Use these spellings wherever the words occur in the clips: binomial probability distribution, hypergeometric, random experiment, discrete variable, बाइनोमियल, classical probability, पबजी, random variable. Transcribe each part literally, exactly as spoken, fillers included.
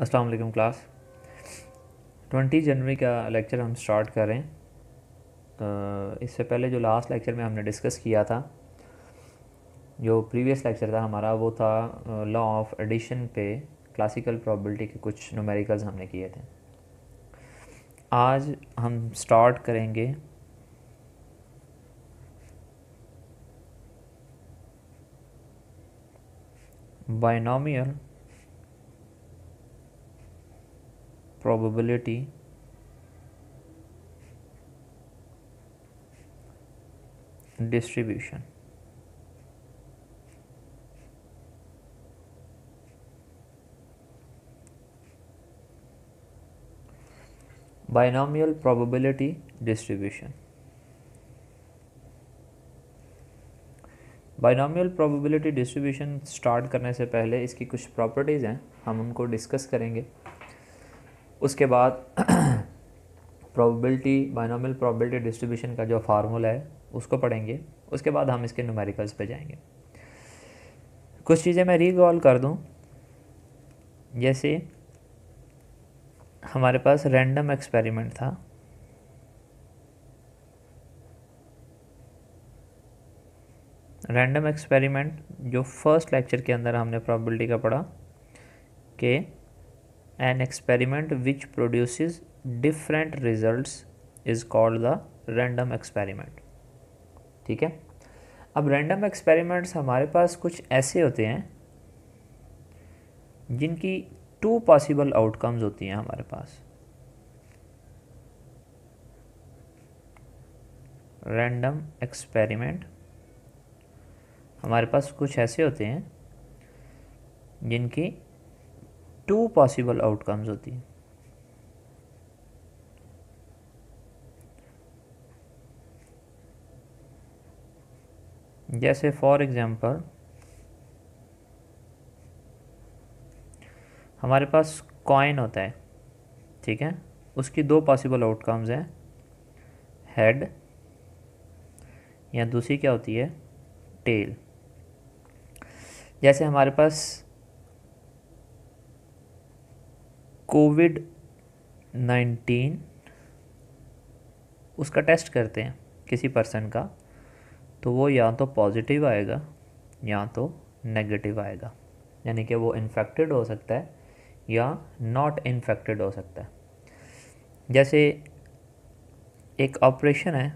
अस्सलाम वालेकुम class. Twenty जनवरी का लेक्चर हम स्टार्ट कर रहे हैं। इससे पहले जो लास्ट लेक्चर में हमने डिस्कस किया था, जो प्रीवियस लेक्चर था हमारा, वो था लॉ ऑफ एडिशन पे क्लासिकल प्रोबेबिलिटी के कुछ न्यूमेरिकल्स हमने किए थे। आज हम स्टार्ट करेंगे बाइनोमियल probability distribution. बाइनोमियल probability distribution बाइनोमियल probability distribution start करने से पहले इसकी कुछ प्रॉपर्टीज़ हैं, हम उनको डिस्कस करेंगे। उसके बाद प्रोबेबिलिटी बाइनोमियल प्रोबेबिलिटी डिस्ट्रीब्यूशन का जो फार्मूला है उसको पढ़ेंगे। उसके बाद हम इसके न्यूमेरिकल्स पे जाएंगे। कुछ चीज़ें मैं रिकॉल कर दूं, जैसे हमारे पास रैंडम एक्सपेरिमेंट था, रैंडम एक्सपेरिमेंट जो फर्स्ट लेक्चर के अंदर हमने प्रोबेबिलिटी का पढ़ा कि an experiment which produces different results is called the random experiment. ठीक है, अब रैंडम एक्सपेरिमेंट्स हमारे पास कुछ ऐसे होते हैं जिनकी टू पॉसिबल आउटकम्स होती हैं हमारे पास। रैंडम एक्सपेरिमेंट हमारे पास कुछ ऐसे होते हैं जिनकी टू पॉसिबल आउटकम्स होती हैं। जैसे फॉर एग्जांपल हमारे पास कॉइन होता है, ठीक है, उसकी दो पॉसिबल आउटकम्स हैं, हेड या दूसरी क्या होती है टेल। जैसे हमारे पास कोविड नाइन्टीन, उसका टेस्ट करते हैं किसी पर्सन का, तो वो या तो पॉजिटिव आएगा या तो नेगेटिव आएगा, यानी कि वो इन्फेक्टेड हो सकता है या नॉट इन्फेक्टेड हो सकता है। जैसे एक ऑपरेशन है,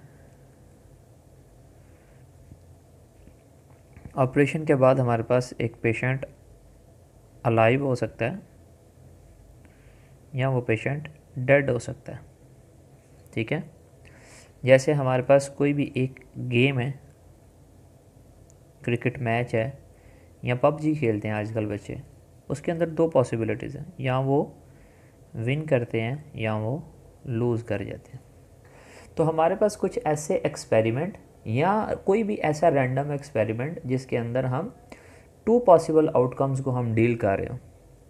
ऑपरेशन के बाद हमारे पास एक पेशेंट अलाइव हो सकता है या वो पेशेंट डेड हो सकता है। ठीक है, जैसे हमारे पास कोई भी एक गेम है, क्रिकेट मैच है या पबजी खेलते हैं आजकल बच्चे, उसके अंदर दो पॉसिबिलिटीज़ हैं, या वो विन करते हैं या वो लूज़ कर जाते हैं। तो हमारे पास कुछ ऐसे एक्सपेरिमेंट या कोई भी ऐसा रैंडम एक्सपेरिमेंट जिसके अंदर हम टू पॉसिबल आउटकम्स को हम डील कर रहे हो,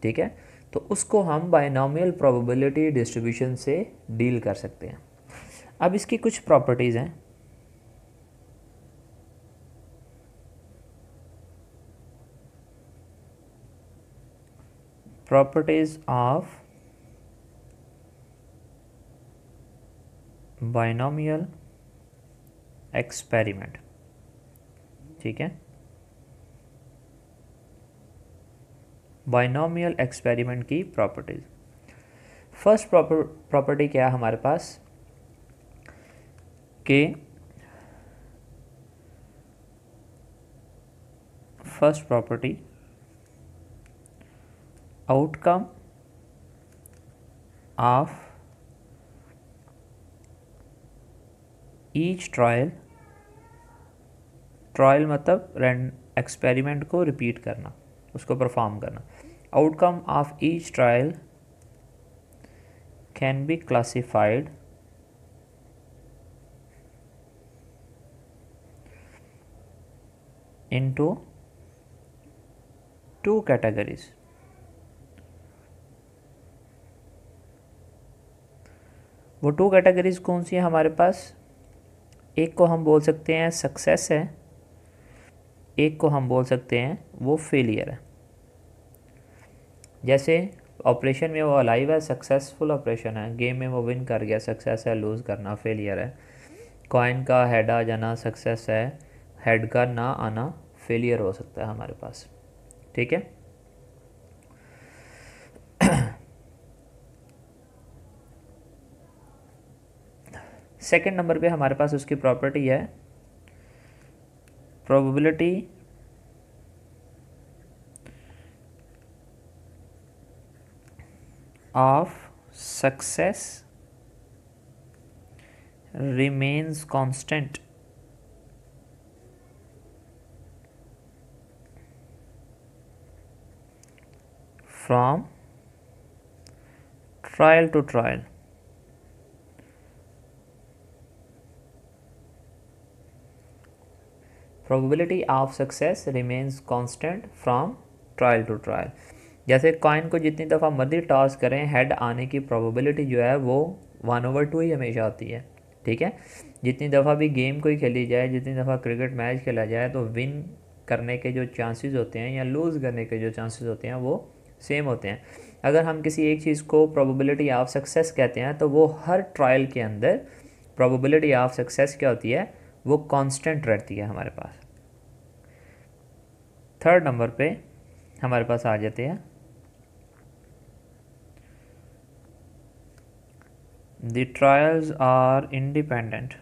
ठीक है, तो उसको हम बाइनोमियल प्रोबेबिलिटी डिस्ट्रीब्यूशन से डील कर सकते हैं। अब इसकी कुछ प्रॉपर्टीज़ हैं। Properties of बाइनोमियल experiment. ठीक है, बाइनोमियल एक्सपेरिमेंट की प्रॉपर्टीज। फर्स्ट प्रॉपर प्रॉपर्टी क्या है हमारे पास के first property outcome of each trial, trial मतलब रैंडम एक्सपेरिमेंट को रिपीट करना, उसको परफॉर्म करना। Outcome of each trial can be classified into two categories. वो टू कैटेगरीज कौन सी है हमारे पास? एक को हम बोल सकते हैं सक्सेस है, एक को हम बोल सकते हैं वो फेलियर है। जैसे ऑपरेशन में वो अलाइव है, सक्सेसफुल ऑपरेशन है, गेम में वो विन कर गया, सक्सेस है, लूज़ करना फेलियर है। कॉइन का हेड आ जाना सक्सेस है, हेड का ना आना फेलियर हो सकता है हमारे पास, ठीक है। सेकंड नंबर पे हमारे पास उसकी प्रॉपर्टी है probability of success remains constant from trial to trial probability of success remains constant from trial to trial। जैसे कॉइन को जितनी दफ़ा मर्जी टॉस करें, हेड आने की प्रोबेबिलिटी जो है वो वन ओवर टू ही हमेशा होती है, ठीक है। जितनी दफ़ा भी गेम कोई खेली जाए, जितनी दफ़ा क्रिकेट मैच खेला जाए, तो विन करने के जो चांसेस होते हैं या लूज़ करने के जो चांसेस होते हैं वो सेम होते हैं। अगर हम किसी एक चीज़ को प्रोबेबिलिटी ऑफ सक्सेस कहते हैं तो वो हर ट्रायल के अंदर प्रोबेबिलिटी ऑफ सक्सेस क्या होती है, वो कांस्टेंट रहती है हमारे पास। थर्ड नंबर पे हमारे पास आ जाते हैं The trials are independent।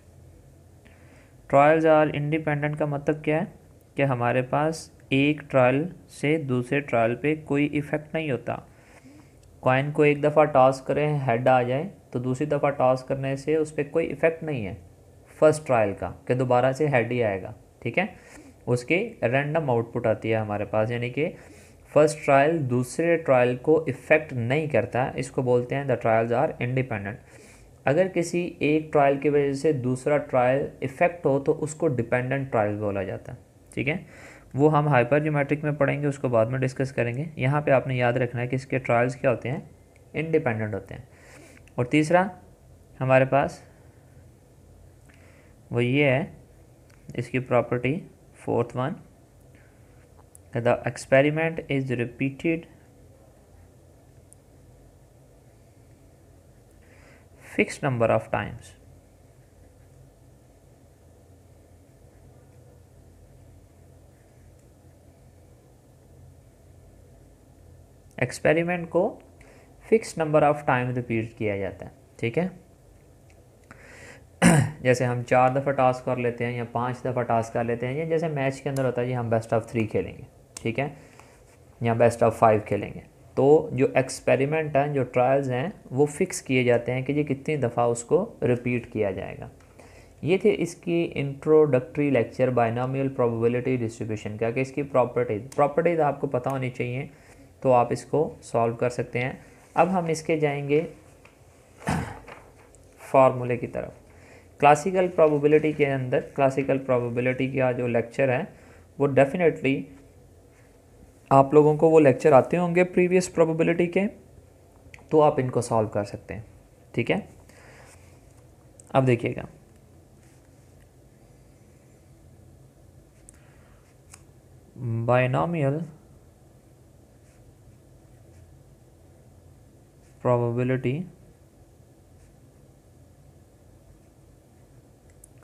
trials are independent का मतलब क्या है कि हमारे पास एक ट्रायल से दूसरे ट्रायल पे कोई इफ़ेक्ट नहीं होता। कॉइन को एक दफ़ा टॉस करें, हेड आ जाए, तो दूसरी दफ़ा टॉस करने से उस पर कोई इफ़ेक्ट नहीं है फर्स्ट ट्रायल का कि दोबारा से हेड ही आएगा, ठीक है। उसके रैंडम आउटपुट आती है हमारे पास, यानी कि फर्स्ट ट्रायल दूसरे ट्रायल को इफ़ेक्ट नहीं करता, इसको बोलते हैं द ट्रायल्स आर इंडिपेंडेंट। अगर किसी एक ट्रायल की वजह से दूसरा ट्रायल इफ़ेक्ट हो तो उसको डिपेंडेंट ट्रायल बोला जाता है, ठीक है। वो हम हाइपरज्योमेट्रिक में पढ़ेंगे, उसको बाद में डिस्कस करेंगे। यहाँ पे आपने याद रखना है कि इसके ट्रायल्स क्या होते हैं, इंडिपेंडेंट होते हैं। और तीसरा हमारे पास वो ये है, इसकी property fourth one, the experiment is repeated fixed number of times experiment को fix number of time repeat किया जाता है, ठीक है। जैसे हम चार दफ़ा टास्क कर लेते हैं या पांच दफ़ा टास्क कर लेते हैं, या जैसे मैच के अंदर होता है जी हम बेस्ट ऑफ थ्री खेलेंगे, ठीक है, या बेस्ट ऑफ फाइव खेलेंगे। तो जो एक्सपेरिमेंट हैं, जो ट्रायल्स हैं, वो फिक्स किए जाते हैं कि ये कितनी दफ़ा उसको रिपीट किया जाएगा। ये थे इसकी introductory lecture बाइनोमियल probability distribution का कि इसकी प्रॉपर्टीज प्रॉपर्टीज आपको पता होनी चाहिए तो आप इसको सॉल्व कर सकते हैं। अब हम इसके जाएंगे फार्मूले की तरफ। क्लासिकल प्रोबेबिलिटी के अंदर, क्लासिकल प्रोबेबिलिटी का जो लेक्चर है वो डेफिनेटली आप लोगों को वो लेक्चर आते होंगे प्रीवियस प्रोबेबिलिटी के, तो आप इनको सॉल्व कर सकते हैं, ठीक है। अब देखिएगा बाइनोमियल प्रोबेबिलिटी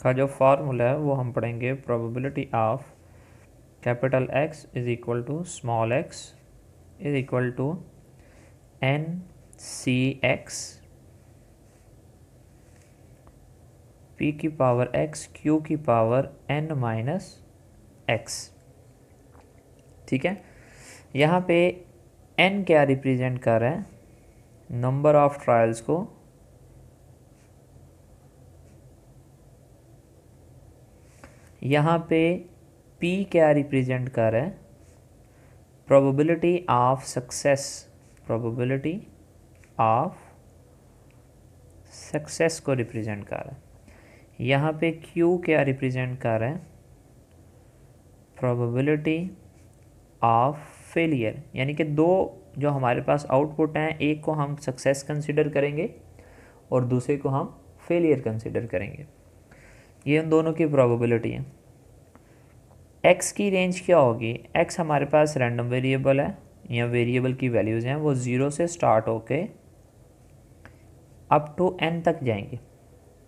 का जो फार्मूला है वो हम पढ़ेंगे, probability of capital X is equal to small X is equal to N C x P की पावर एक्स क्यू की पावर एन माइनस एक्स, ठीक है। यहाँ पे एन क्या रिप्रेजेंट कर रहा है, नंबर ऑफ ट्रायल्स को, यहाँ पे P क्या रिप्रेजेंट कर रहा है, probability of success, probability of success को रिप्रेजेंट कर रहा है। यहाँ पे Q क्या रिप्रेजेंट कर रहा है, प्रोबेबिलिटी ऑफ फेलियर, यानी कि दो जो हमारे पास आउटपुट हैं, एक को हम सक्सेस कंसीडर करेंगे और दूसरे को हम फेलियर कंसीडर करेंगे। ये उन दोनों की प्रोबेबिलिटी है। एक्स की रेंज क्या होगी, एक्स हमारे पास रैंडम वेरिएबल है, या वेरिएबल की वैल्यूज़ हैं वो ज़ीरो से स्टार्ट होके अप टू एन तक जाएंगे।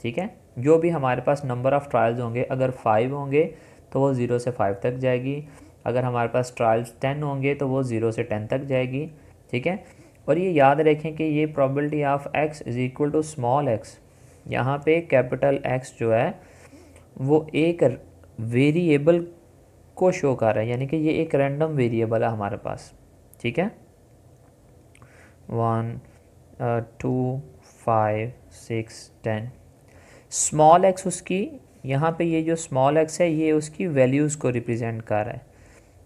ठीक है, जो भी हमारे पास नंबर ऑफ़ ट्रायल्स होंगे, अगर फाइव होंगे तो वो ज़ीरो से फाइव तक जाएगी, अगर हमारे पास ट्रायल्स टेन होंगे तो वो ज़ीरो से टेन तक जाएगी। ठीक है, और ये याद रखें कि ये probability of X is equal to small X, यहाँ पे कैपिटल एक्स जो है वो एक वेरिएबल को शो कर रहा है, यानी कि ये एक रैंडम वेरिएबल है हमारे पास। ठीक है, one two five six ten, small X उसकी, यहाँ पे ये जो स्मॉल एक्स है ये उसकी वैल्यूज़ को रिप्रेजेंट कर रहा है,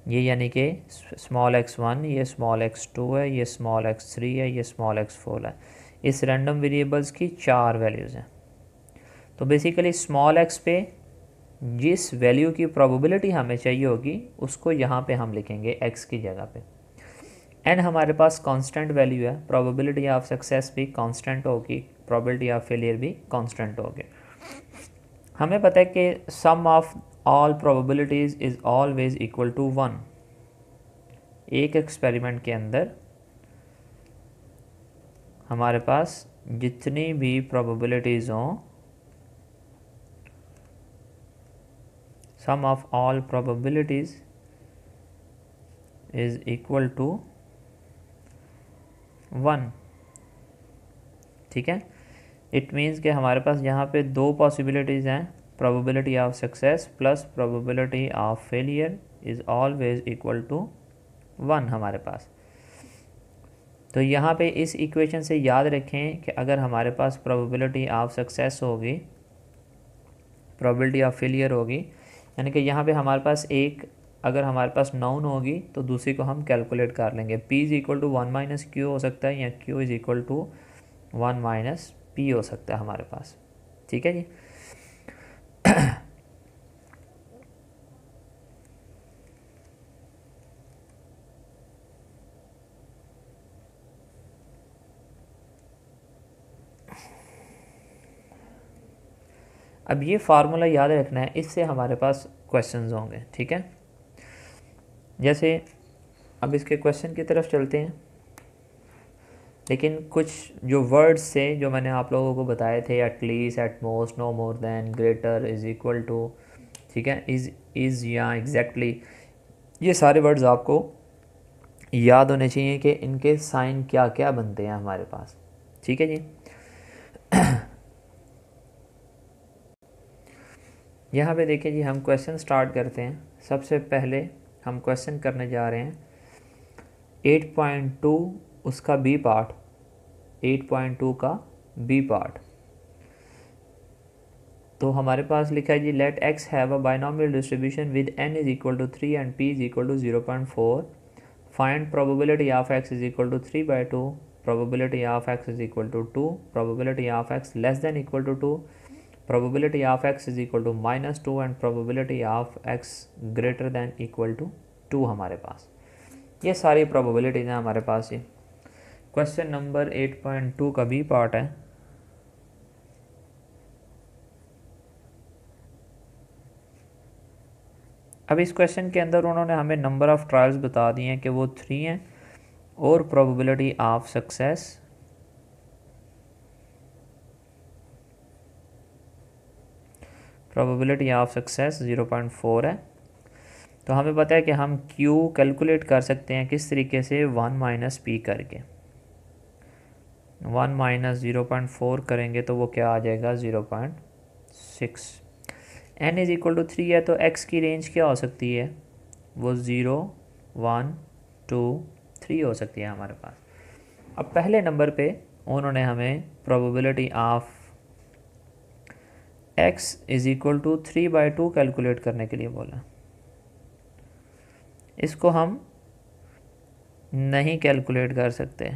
ये यानी कि स्मॉल एक्स वन, ये स्मॉल एक्स टू है, ये स्मॉल एक्स थ्री है, ये स्मॉल एक्स फोर है। इस रैंडम वेरिएबल्स की चार वैल्यूज़ हैं। तो बेसिकली स्मॉल एक्स पे जिस वैल्यू की प्रोबेबिलिटी हमें चाहिए होगी उसको यहाँ पे हम लिखेंगे एक्स की जगह पे। एंड हमारे पास कांस्टेंट वैल्यू है, प्रोबेबिलिटी ऑफ सक्सेस भी कांस्टेंट होगी, प्रोबेबिलिटी ऑफ फेलियर भी कांस्टेंट होगी। हमें पता है कि sum of all probabilities is always equal to one. एक एक्सपेरिमेंट के अंदर हमारे पास जितनी भी प्रोबेबिलिटीज़ हों, sum of all probabilities is equal to one. ठीक है, इट मीन्स कि हमारे पास यहाँ पे दो पॉसिबिलिटीज़ हैं, probability of success plus probability of failure is always equal to one हमारे पास। तो यहाँ पे इस इक्वेशन से याद रखें कि अगर हमारे पास प्रोबेबिलिटी ऑफ सक्सेस होगी, प्रोबेबिलिटी ऑफ फेलियर होगी, यानी कि यहाँ पे हमारे पास एक, अगर हमारे पास नाउन होगी तो दूसरी को हम कैलकुलेट कर लेंगे। P is equal to one minus Q हो सकता है, या Q is equal to one minus P हो सकता है हमारे पास। ठीक है जी। अब ये फार्मूला याद रखना है, इससे हमारे पास क्वेश्चंस होंगे। ठीक है, जैसे अब इसके क्वेश्चन की तरफ चलते हैं, लेकिन कुछ जो वर्ड्स से जो मैंने आप लोगों को बताए थे, at least, at most, no more than, greater, is equal to, ठीक है, इज़ इज़ या एग्जैक्टली, ये सारे वर्ड्स आपको याद होने चाहिए कि इनके साइन क्या क्या बनते हैं हमारे पास। ठीक है जी। यहाँ पे देखिए जी, हम क्वेश्चन स्टार्ट करते हैं। सबसे पहले हम क्वेश्चन करने जा रहे हैं एट पॉइंट टू उसका B part, eight point two का बी पार्ट। तो हमारे पास लिखा है जी, let X have a बाइनोमियल distribution with N is equal to three and P is equal to zero point four, find probability of X is equal to three by two, probability of X is equal to two, probability of X less than equal to two, probability of x is equal to minus two and probability of x greater than equal to two हमारे पास। ये सारी probabilities हैं हमारे पास। ये question number eight point two का भी पार्ट है। अब इस क्वेश्चन के अंदर उन्होंने हमें नंबर ऑफ ट्रायल्स बता दिए हैं कि वो थ्री हैं, और probability of success probability of success zero point four है। तो हमें पता है कि हम Q कैलकुलेट कर सकते हैं किस तरीके से, वन माइनस पी करके। One minus zero point four करेंगे तो वो क्या आ जाएगा, zero point six. N is equal to three है तो X की रेंज क्या हो सकती है, वो ज़ीरो वन टू थ्री हो सकती है हमारे पास। अब पहले नंबर पे उन्होंने हमें probability of x is equal to three by two calculate करने के लिए बोला, इसको हम नहीं कैलकुलेट कर सकते।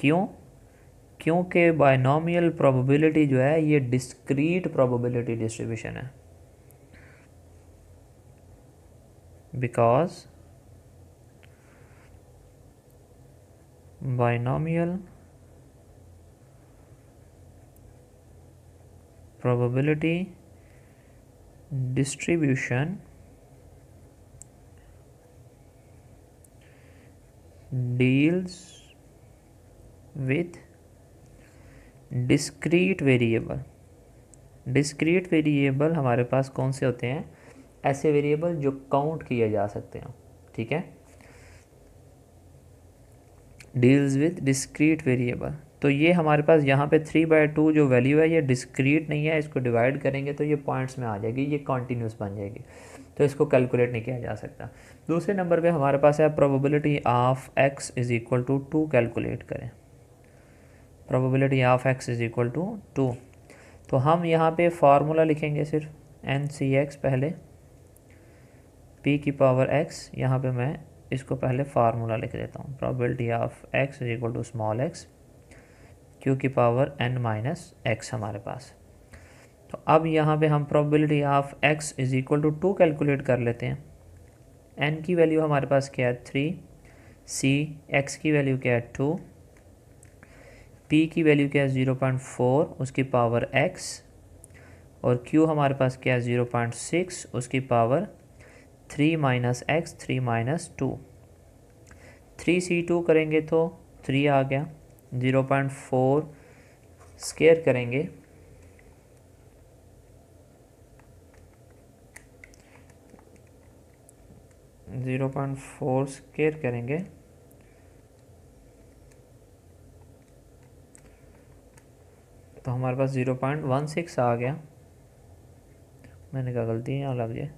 क्यों? क्योंकि बाइनोमियल प्रोबेबिलिटी जो है ये डिस्क्रीट प्रोबेबिलिटी डिस्ट्रीब्यूशन है, because बाइनोमियल probability distribution deals with discrete variable. discrete variable हमारे पास कौन से होते हैं? ऐसे वेरिएबल जो काउंट किए जा सकते हैं, ठीक है, डील्स विद डिस्क्रीट वेरिएबल। तो ये हमारे पास यहाँ पे थ्री बाई टू जो वैल्यू है ये डिस्क्रीट नहीं है, इसको डिवाइड करेंगे तो ये पॉइंट्स में आ जाएगी, ये कॉन्टीन्यूस बन जाएगी, तो इसको कैलकुलेट नहीं किया जा सकता। दूसरे नंबर पे हमारे पास है probability of x is equal to two calculate करें, probability of x is equal to two. तो हम यहाँ पे फार्मूला लिखेंगे सिर्फ एन सी एक्स, पहले पी की पावर एक्स, यहाँ पे मैं इसको पहले फार्मूला लिख देता हूँ, probability of x is equal to small X Q की पावर एन माइनस एक्स हमारे पास। तो अब यहाँ पे हम probability of x is equal to two calculate कर लेते हैं। एन की वैल्यू हमारे पास क्या है थ्री, सी एक्स की वैल्यू क्या है टू, पी की वैल्यू क्या है ज़ीरो पॉइंट फोर उसकी पावर एक्स, और क्यू हमारे पास क्या है ज़ीरो पॉइंट सिक्स उसकी power three minus X, three minus two, three C two करेंगे तो थ्री आ गया, ज़ीरो पॉइंट फोर स्केयर करेंगे ज़ीरो पॉइंट फोर स्केयर करेंगे तो हमारे पास ज़ीरो पॉइंट वन सिक्स आ गया, मैंने कहा गलती यहाँ लग जाए,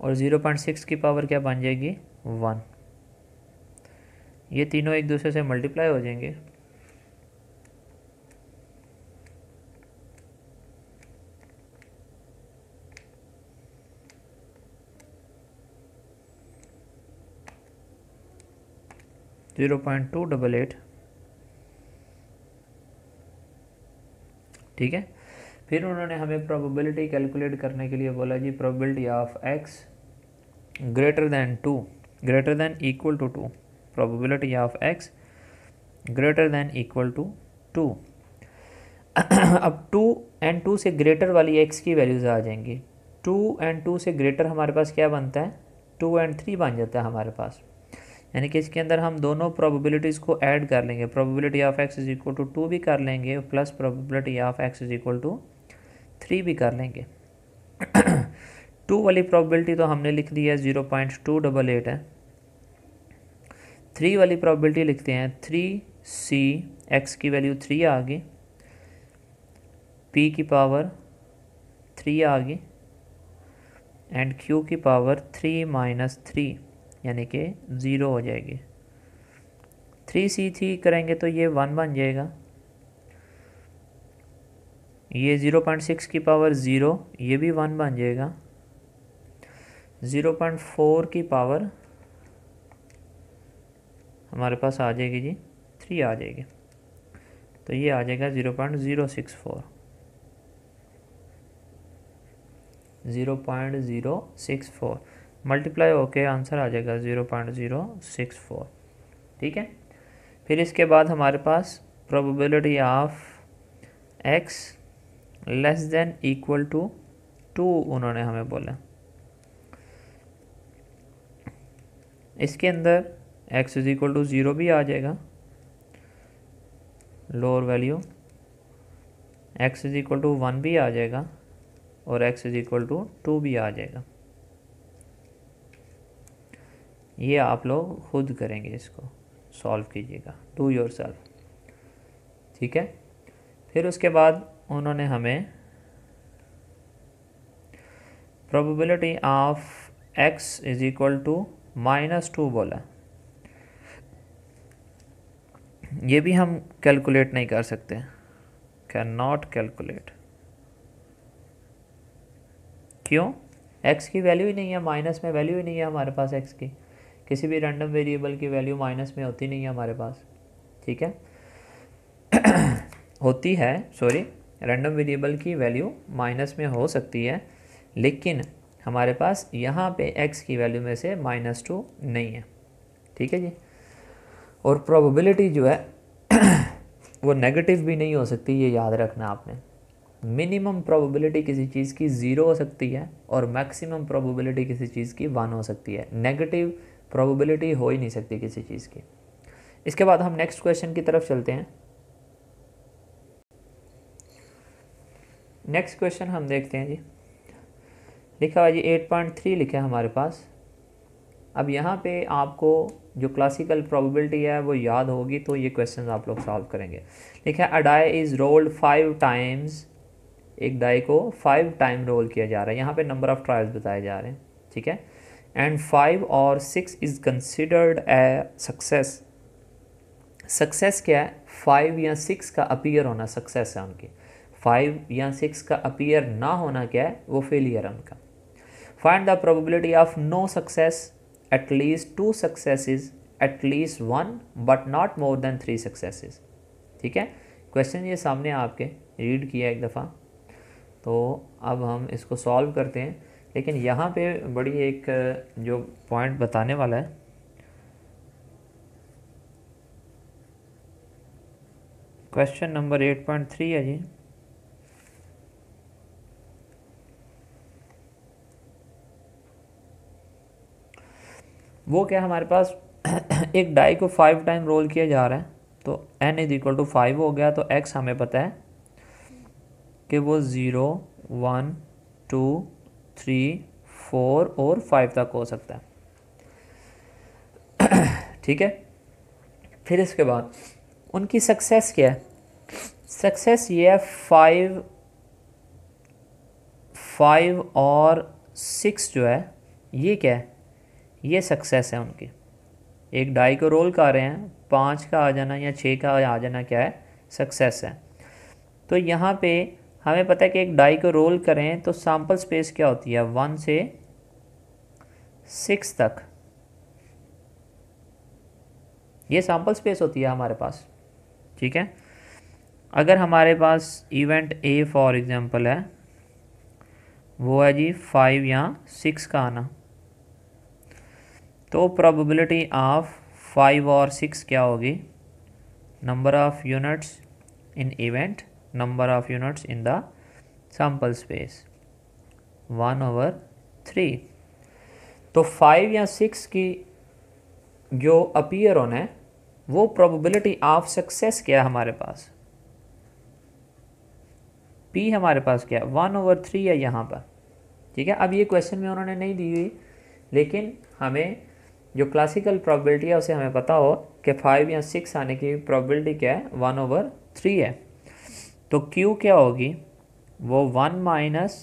और ज़ीरो पॉइंट सिक्स की पावर क्या बन जाएगी वन। ये तीनों एक दूसरे से मल्टीप्लाई हो जाएंगे, zero point two double eight, ठीक है। फिर उन्होंने हमें प्रोबेबिलिटी कैलकुलेट करने के लिए बोला जी probability of X greater than two, greater than equal to two, probability of X greater than equal to two. अब टू एंड टू से ग्रेटर वाली एक्स की वैल्यूज आ जाएंगी, टू एंड टू से ग्रेटर हमारे पास क्या बनता है टू एंड थ्री बन जाता है हमारे पास, यानी कि इसके अंदर हम दोनों प्रोबेबिलिटीज़ को ऐड कर लेंगे, probability of x is equal to two भी कर लेंगे plus probability of x is equal to three भी कर लेंगे। टू वाली प्रोबेबिलिटी तो हमने लिख दी है zero point two double eight है, थ्री वाली प्रोबेबिलिटी लिखते हैं थ्री सी एक्स की वैल्यू थ्री आ गई, पी की पावर थ्री आ गई एंड क्यू की पावर थ्री माइनस थ्री यानी कि ज़ीरो हो जाएगी, थ्री सी थ्री करेंगे तो ये वन बन जाएगा, ये ज़ीरो पॉइंट सिक्स की पावर ज़ीरो ये भी वन बन जाएगा, ज़ीरो पॉइंट फोर की पावर हमारे पास आ जाएगी जी थ्री आ जाएगी, तो ये आ जाएगा zero point zero six four, zero point zero six four multiply होके आंसर आ जाएगा zero point zero six four, ठीक है। फिर इसके बाद हमारे पास probability of X less than equal to two उन्होंने हमें बोला, इसके अंदर X is equal to zero भी आ जाएगा, lower value X is equal to one भी आ जाएगा और X is equal to two भी आ जाएगा, ये आप लोग खुद करेंगे, इसको सॉल्व कीजिएगा डू योर सेल्फ, ठीक है। फिर उसके बाद उन्होंने हमें probability of x is equal to minus two बोला, ये भी हम कैलकुलेट नहीं कर सकते, कैन नॉट कैलकुलेट, क्यों? एक्स की वैल्यू ही नहीं है, माइनस में वैल्यू ही नहीं है हमारे पास, एक्स की किसी भी रैंडम वेरिएबल की वैल्यू माइनस में होती नहीं है हमारे पास, ठीक है। होती है सॉरी, रैंडम वेरिएबल की वैल्यू माइनस में हो सकती है, लेकिन हमारे पास यहाँ पे एक्स की वैल्यू में से माइनस टू नहीं है, ठीक है जी। और प्रोबेबिलिटी जो है वो नेगेटिव भी नहीं हो सकती, ये याद रखना आपने। मिनिमम प्रोबेबिलिटी किसी चीज़ की ज़ीरो हो सकती है और मैक्सिमम प्रोबेबिलिटी किसी चीज़ की वन हो सकती है। नेगेटिव प्रोबेबिलिटी हो ही नहीं सकती किसी चीज़ की। इसके बाद हम नेक्स्ट क्वेश्चन की तरफ चलते हैं। नेक्स्ट क्वेश्चन हम देखते हैं जी, लिखा हुआ जी एट पॉइंट थ्री लिखा है हमारे पास। अब यहाँ पे आपको जो क्लासिकल प्रोबेबिलिटी है वो याद होगी तो ये क्वेश्चन आप लोग सॉल्व करेंगे। लिखा है a die is rolled five times, एक डाई को फाइव टाइम रोल किया जा रहा है। यहाँ पे नंबर ऑफ़ ट्रायल्स बताए जा रहे हैं, ठीक है। एंड फाइव और six is considered a success. Success क्या है? फाइव या सिक्स का अपीयर होना सक्सेस है उनकी। फाइव या सिक्स का अपीयर ना होना क्या है? वो फेलियर है उनका। Find the probability of no success, at least two successes, at least one but not more than three successes. ठीक है, क्वेश्चन ये सामने आपके रीड किया एक दफ़ा, तो अब हम इसको सॉल्व करते हैं। लेकिन यहाँ पे बड़ी एक जो पॉइंट बताने वाला है, question number eight point three है जी। वो क्या हमारे पास एक डाई को फाइव टाइम रोल किया जा रहा है, तो n is equal to five हो गया, तो x हमें पता है कि वो zero one two three four और फाइव तक हो सकता है, ठीक है। फिर इसके बाद उनकी सक्सेस क्या है? सक्सेस ये है फाइव फाइव और सिक्स जो है ये क्या है? ये सक्सेस है उनकी। एक डाई को रोल कर रहे हैं, पाँच का आ जाना या छः का आ जाना क्या है? सक्सेस है। तो यहाँ पे हमें पता है कि एक डाई को रोल करें तो सैम्पल स्पेस क्या होती है? वन से सिक्स तक ये सैम्पल स्पेस होती है हमारे पास, ठीक है। अगर हमारे पास इवेंट ए फॉर एग्जांपल है, वो है जी फाइव या सिक्स का आना, तो प्रोबेबिलिटी ऑफ फाइव और सिक्स क्या होगी? Number of units in event, number of units in the sample space, one over three. तो फाइव या सिक्स की जो अपीयर होना है वो प्रोबेबिलिटी ऑफ सक्सेस क्या है हमारे पास? पी हमारे पास क्या है? वन ओवर थ्री है यहाँ पर, ठीक है। अब ये क्वेश्चन में उन्होंने नहीं दी हुई, लेकिन हमें जो क्लासिकल प्रोबेबिलिटी है उसे हमें पता हो कि फाइव या सिक्स आने की प्रोबेबिलिटी क्या है? वन ओवर थ्री है। तो क्यू क्या होगी? वो one minus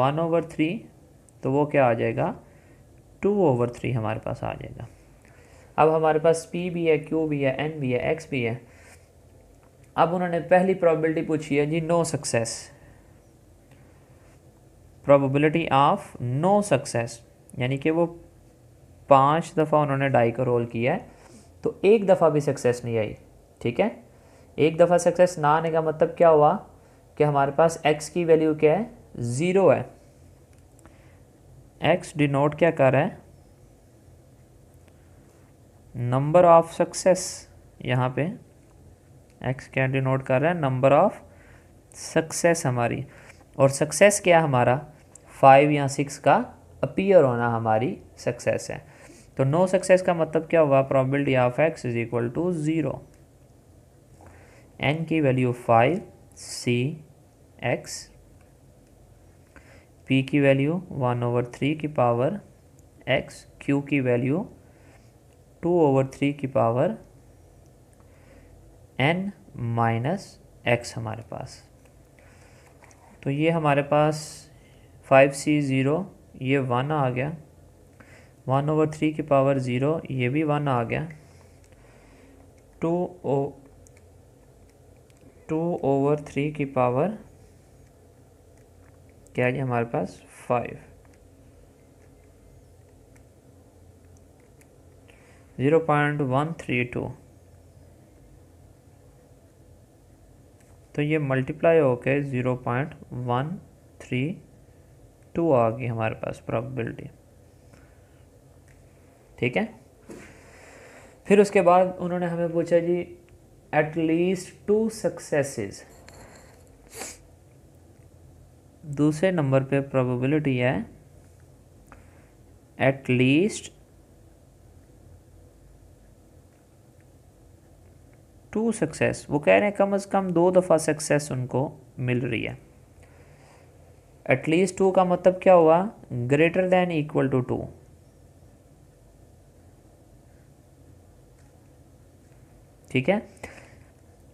one over three, तो वो क्या आ जाएगा? टू ओवर थ्री हमारे पास आ जाएगा। अब हमारे पास P भी है, Q भी है, N भी है, X भी है। अब उन्होंने पहली प्रोबेबिलिटी पूछी है जी no success, probability of no success, यानी कि वो पांच दफ़ा उन्होंने डाई को रोल किया है, तो एक दफ़ा भी सक्सेस नहीं आई, ठीक है। एक दफ़ा सक्सेस ना आने का मतलब क्या हुआ कि हमारे पास X की वैल्यू क्या है? ज़ीरो है। X डिनोट क्या कर रहा है? Number of success. यहाँ पे x क्या डिनोट कर रहा है? नंबर ऑफ सक्सेस हमारी। और सक्सेस क्या हमारा? फाइव या सिक्स का अपीयर होना हमारी सक्सेस है। तो नो सक्सेस का मतलब क्या हुआ? Probability of x is equal to zero, n की value five, c x, p की वैल्यू वन ओवर थ्री की पावर x, q की वैल्यू टू ओवर थ्री की पावर n माइनस x हमारे पास। तो ये हमारे पास फाइव सी ज़ीरो, ये वन आ गया, वन ओवर थ्री की पावर ज़ीरो ये भी वन आ गया, two oh two over three की पावर क्या है हमारे पास? Five, zero point one three two. तो ये मल्टीप्लाई होके zero point one three two आ गई हमारे पास प्रोबेबिलिटी, ठीक है। फिर उसके बाद उन्होंने हमें पूछा जी एट लीस्ट टू सक्सेसेस, दूसरे नंबर पे प्रोबेबिलिटी है एट लीस्ट टू सक्सेस, वो कह रहे हैं कम से कम दो दफ़ा सक्सेस उनको मिल रही है। एटलीस्ट टू का मतलब क्या हुआ, greater than equal to two. ठीक है,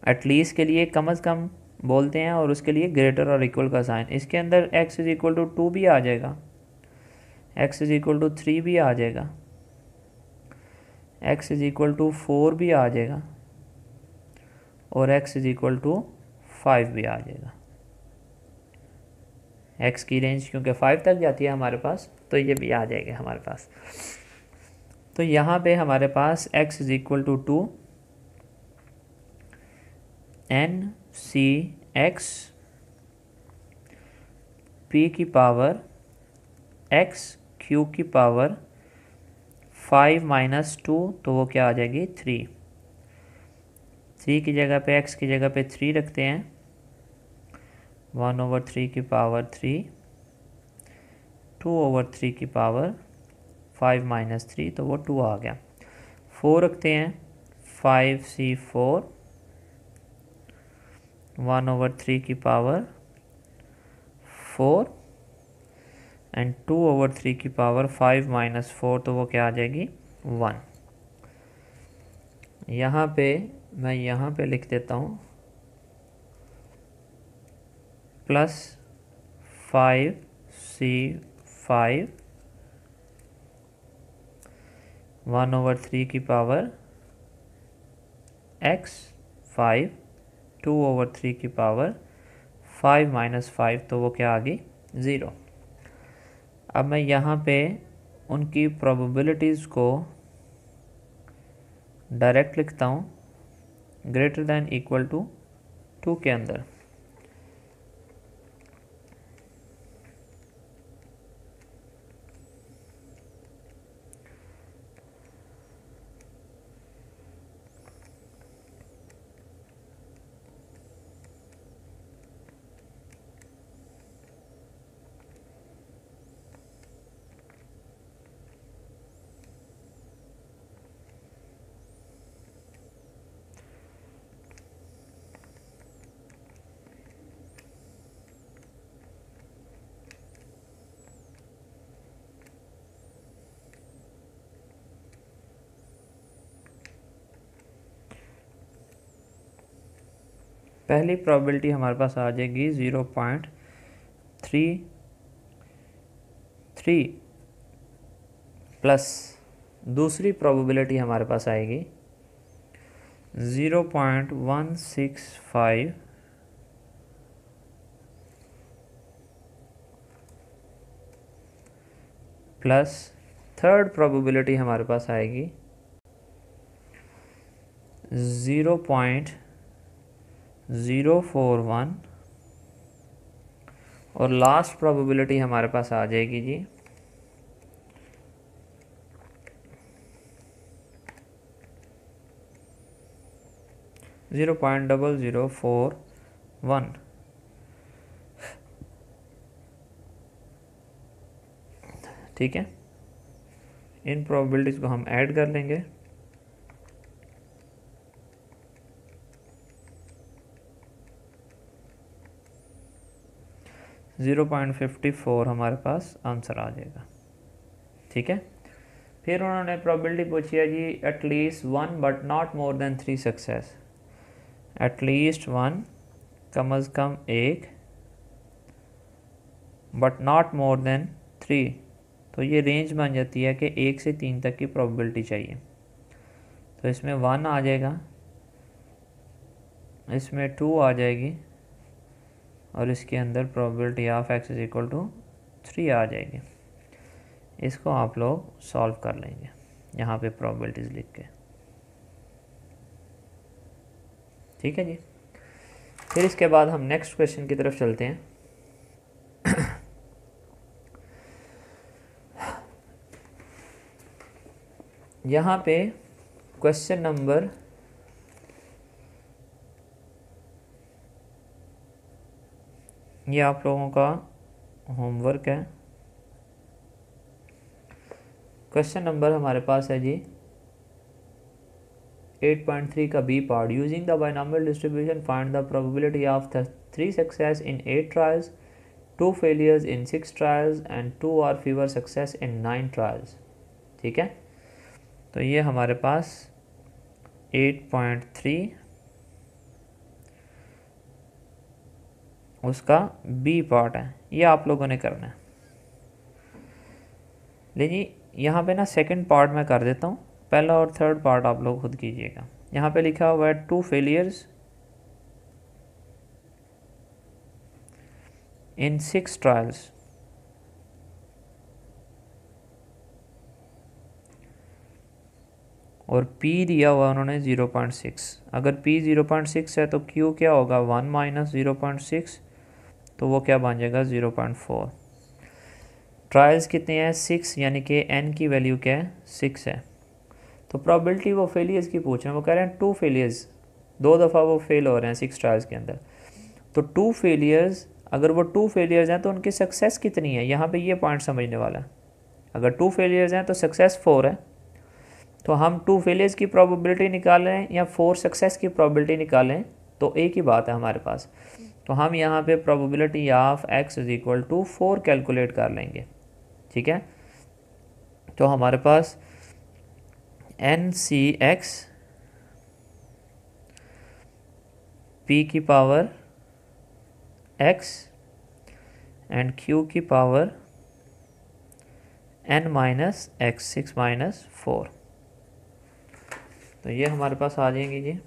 एटलीस्ट के लिए कम से कम बोलते हैं और उसके लिए ग्रेटर और इक्वल का साइन। इसके अंदर x is equal to two भी आ जाएगा, x is equal to three भी आ जाएगा, x is equal to four भी आ जाएगा और x is equal to five भी आ जाएगा। x की रेंज क्योंकि फाइव तक जाती है हमारे पास, तो ये भी आ जाएगा हमारे पास। तो यहाँ पे हमारे पास x is equal to two N C x P की पावर एक्स क्यू की पावर फाइव माइनस टू, तो वो क्या आ जाएगी थ्री। थ्री की जगह पे एक्स की जगह पे थ्री रखते हैं, वन ओवर थ्री की power three, two over three की पावर फाइव माइनस थ्री, तो वो टू आ गया। फोर रखते हैं, five C four, one over three की power four and two over three की पावर फाइव माइनस फोर, तो वो क्या आ जाएगी वन। यहाँ पे मैं यहाँ पे लिख देता हूँ प्लस फाइव सी फाइव, वन ओवर थ्री की power x five, two over three की पावर फाइव माइनस फाइव, तो वो क्या आ गई ज़ीरो। अब मैं यहाँ पे उनकी प्रोबेबिलिटीज़ को डायरेक्ट लिखता हूँ greater than equal to two के अंदर। पहली प्रोबेबिलिटी हमारे पास आ जाएगी zero point three three plus दूसरी प्रोबेबिलिटी हमारे पास आएगी zero point one six five plus third probability हमारे पास आएगी zero point zero four one और लास्ट प्रोबेबिलिटी हमारे पास आ जाएगी जी zero point double zero four one. ठीक है, इन प्रोबेबिलिटीज़ को हम ऐड कर लेंगे। ज़ीरो पॉइंट फिफ्टी फोर हमारे पास आंसर आ जाएगा। ठीक है, फिर उन्होंने प्रोबेबिलिटी पूछी है जी at least one but not more than three success. At least one कम अज़ कम एक but not more than three, तो ये रेंज बन जाती है कि एक से तीन तक की प्रोबेबिलिटी चाहिए। तो इसमें वन आ जाएगा, इसमें टू आ जाएगी और इसके अंदर probability of x is equal to three आ जाएगी। इसको आप लोग सॉल्व कर लेंगे यहाँ पे प्रोबेबिलिटीज़ लिख के। ठीक है जी, फिर इसके बाद हम नेक्स्ट क्वेश्चन की तरफ चलते हैं। यहाँ पे क्वेश्चन नंबर ये आप लोगों का होमवर्क है। क्वेश्चन नंबर हमारे पास है जी eight point three का b part using the binomial distribution find the probability of the three success in eight trials, two failures in six trials and two or fewer success in nine trials. ठीक है, तो ये हमारे पास eight point three उसका B part है, ये आप लोगों ने करना है। लेकिन यहाँ पे ना सेकंड पार्ट में कर देता हूँ, पहला और थर्ड पार्ट आप लोग खुद कीजिएगा। यहाँ पे लिखा हुआ है two failures in six trials, और P दिया हुआ उन्होंने ज़ीरो पॉइंट सिक्स। अगर P ज़ीरो पॉइंट सिक्स है तो Q क्या होगा, one minus zero point six, तो वो क्या बन जाएगा ज़ीरो पॉइंट फोर। ट्रायल्स कितने हैं, सिक्स, यानी कि N की वैल्यू क्या है, सिक्स है। तो प्रॉबिलिटी वो फेलियर्स की पूछ रहे हैं, वो कह रहे हैं टू फेलियर्स, दो दफ़ा वो फेल हो रहे हैं सिक्स ट्रायल्स के अंदर। तो टू फेलियर्स, अगर वो टू फेलियर्स हैं तो उनकी सक्सेस कितनी है, यहाँ पर ये पॉइंट समझने वाला है। अगर टू फेलियर्स हैं तो सक्सेस फोर है, तो हम टू फेलियर्स की प्रोबेबिलिटी निकालें या फोर सक्सेस की प्रोबेबिलिटी निकालें तो एक ही बात है हमारे पास। तो हम यहाँ पे probability of x is equal to four calculate कर लेंगे। ठीक है, तो हमारे पास एन सी एक्स पी की पावर एक्स एंड क्यू की power N minus X, six minus four, तो ये हमारे पास आ जाएंगे जी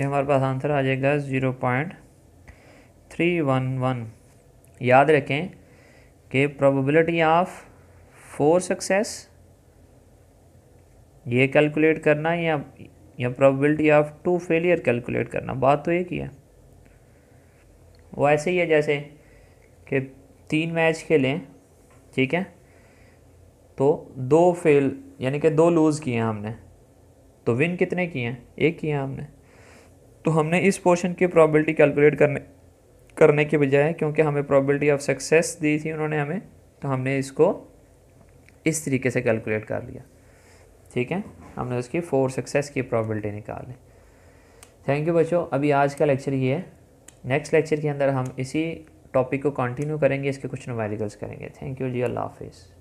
हमारे पास आंसर आ जाएगा zero point three one one. याद रखें कि प्रोबेबिलिटी ऑफ फोर सक्सेस ये कैलकुलेट करना या या probability of two failure calculate करना, बात तो एक ही है। वो ऐसे ही है जैसे कि तीन मैच खेलें, ठीक है, तो दो फेल यानी कि दो लूज़ किए हैं हमने, तो विन कितने किए हैं, एक किए हैं हमने। तो हमने इस पोर्शन की प्रोबेबिलिटी कैलकुलेट करने करने के बजाय, क्योंकि हमें प्रोबेबिलिटी ऑफ सक्सेस दी थी उन्होंने हमें, तो हमने इसको इस तरीके से कैलकुलेट कर लिया। ठीक है, हमने उसकी फोर सक्सेस की प्रोबेबिलिटी निकाल ली। थैंक यू बच्चों, अभी आज का लेक्चर ये है। नेक्स्ट लेक्चर के अंदर हम इसी टॉपिक को कंटिन्यू करेंगे, इसके कुछ न्यूमेरिकल्स करेंगे। थैंक यू जी, अल्लाह हाफिज़।